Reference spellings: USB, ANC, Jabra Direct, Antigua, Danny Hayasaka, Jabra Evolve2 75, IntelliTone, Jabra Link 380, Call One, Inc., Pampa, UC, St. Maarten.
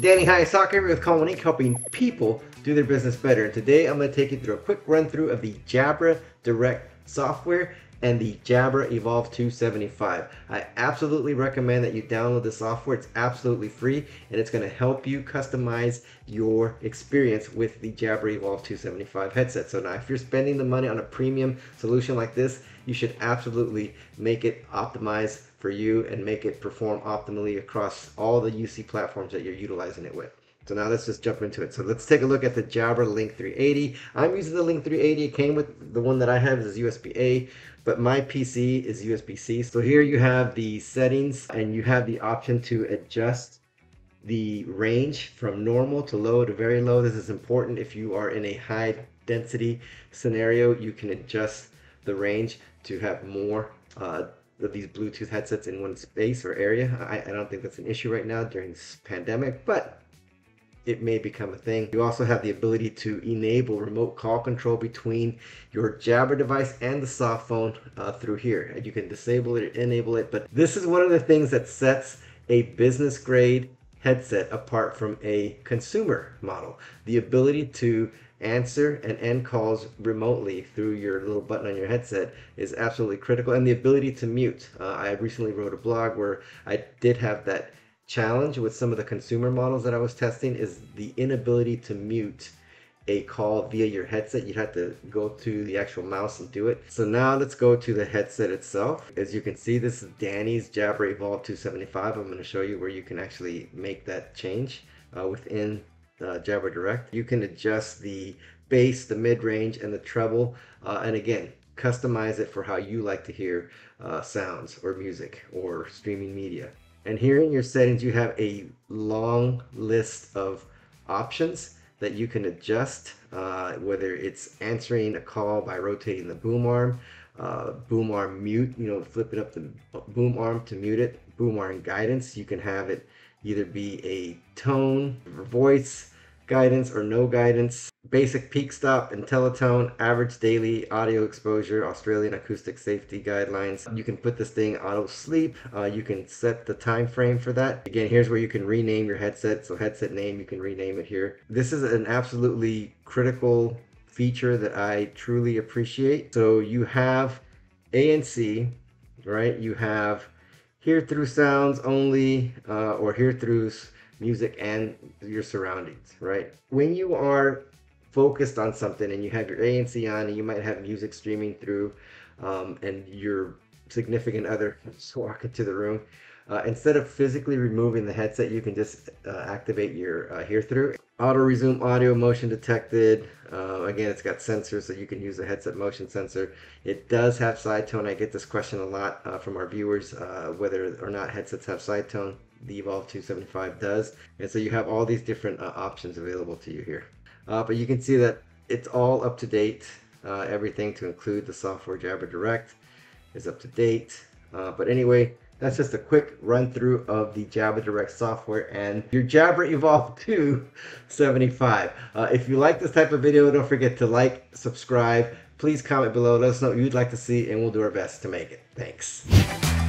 Danny Hayasaka here with Call One, Inc., helping people do their business better. And today I'm going to take you through a quick run through of the Jabra Direct software and the Jabra Evolve2 75. I absolutely recommend that you download the software. It's absolutely free and it's going to help you customize your experience with the Jabra Evolve2 75 headset. So now if you're spending the money on a premium solution like this, you should absolutely make it optimized for you and make it perform optimally across all the UC platforms that you're utilizing it with. So now let's just jump into it. So let's take a look at the Jabra Link 380. I'm using the Link 380. It came with the one that I have is USB-A, but my PC is USB-C. So here you have the settings and you have the option to adjust the range from normal to low to very low. This is important. If you are in a high density scenario, you can adjust the range to have more of these Bluetooth headsets in one space or area. I don't think that's an issue right now during this pandemic, but it may become a thing. You also have the ability to enable remote call control between your Jabra device and the soft phone through here. You can disable it or enable it, but this is one of the things that sets a business grade headset apart from a consumer model. The ability to answer and end calls remotely through your little button on your headset is absolutely critical, and the ability to mute. I recently wrote a blog where I did have that challenge with some of the consumer models that I was testing is the inability to mute a call via your headset. You'd have to go to the actual mouse and do it. So now let's go to the headset itself. As you can see, this is Danny's Jabra Evolve2 75. I'm going to show you where you can actually make that change within Jabra Direct. You can adjust the bass, the mid-range, and the treble, and again, customize it for how you like to hear sounds or music or streaming media. And here in your settings, you have a long list of options that you can adjust, whether it's answering a call by rotating the boom arm mute, you know, flipping up the boom arm to mute it, boom arm guidance. You can have it either be a tone, voice guidance, or no guidance, basic peak stop, IntelliTone, average daily audio exposure, Australian acoustic safety guidelines. You can put this thing auto sleep. You can set the time frame for that. Again, here's where you can rename your headset. So headset name, you can rename it here. This is an absolutely critical feature that I truly appreciate. So you have ANC, right? You have hear through sounds only, or hear throughs, music, and your surroundings, right? When you are focused on something and you have your ANC on and you might have music streaming through and your significant other just walk into the room, instead of physically removing the headset, you can just activate your hear through. Auto resume audio motion detected. Again, it's got sensors, so you can use the headset motion sensor. It does have side tone. I get this question a lot from our viewers, whether or not headsets have side tone. The Evolve2 75 does. And so you have all these different options available to you here. But you can see that it's all up to date. Everything to include the software Jabra Direct is up to date. But anyway, that's just a quick run through of the Jabra Direct software and your Jabra Evolve2 75. If you like this type of video, don't forget to like, subscribe, please comment below, let us know what you'd like to see, and we'll do our best to make it. Thanks.